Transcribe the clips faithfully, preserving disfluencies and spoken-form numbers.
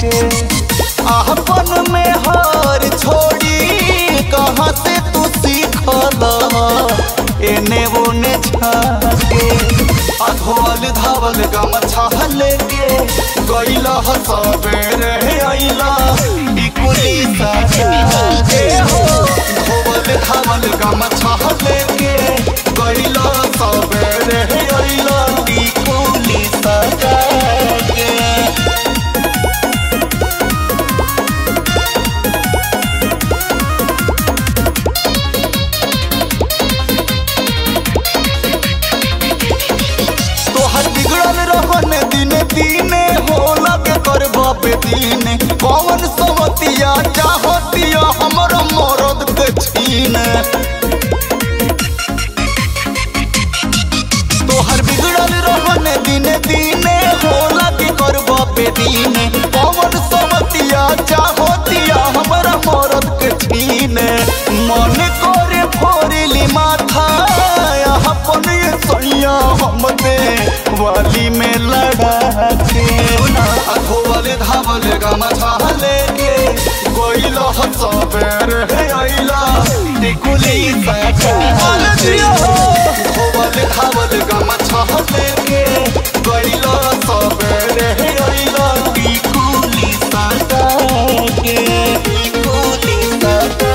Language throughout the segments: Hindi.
के अपन मेहर छोड़ी कहाँ से तू सीखल एने ओने छाके अधोल धावल गमछा लेके गईला सबेरे अइला टिकुली साटा के हो धोवल धावल गमछा लेके गईला सबेरे अइला टिकुली साटा के। पवन समतिया चाहतिया हमर मरद के छीन तोहर बिगड़ल रहने दिने दिने होला के करब बेदीने पवन समतिया चाहतिया हमर मरद के छीन मन करे फोड़ली माथा अपन सोनिया हम दे वाली में लड़ा के अधोवल धावल गमछा लेके गइला सबेरे अइला टिकुली साटा के अधोवल धावल गमछा लेके गइला सबेरे अइला टिकुली साटा के टिकुली साटा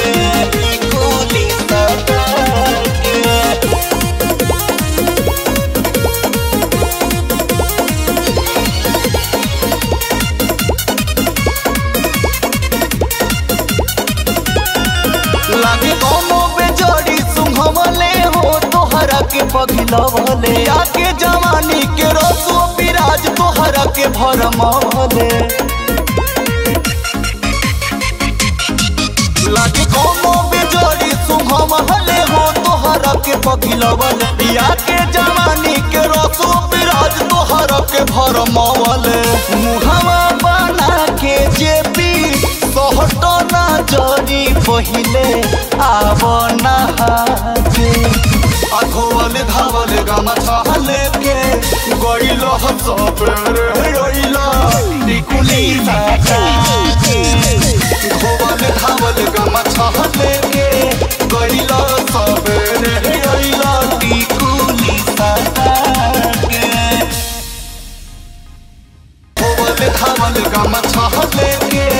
के टिकुली साटा के। के पगलवले आके जवानी के रोसो विराज तोहरा के भरमवले लागे कोनो बेजोरी सुभमले हो तोहरा के पगलवले आके जवानी के रोसो विराज तोहरा के भरमवले मुहावा बना के जेबी सोहटो ना जोरी पहिले आवना हाथे अधोवल धावल गमछा लेके गइला सबेरे अइला टिकुली साटा के अधोवल धावल गमछा लेके गइला सबेरे अइला टिकुली साटा के अधोवल धावल गमछा लेके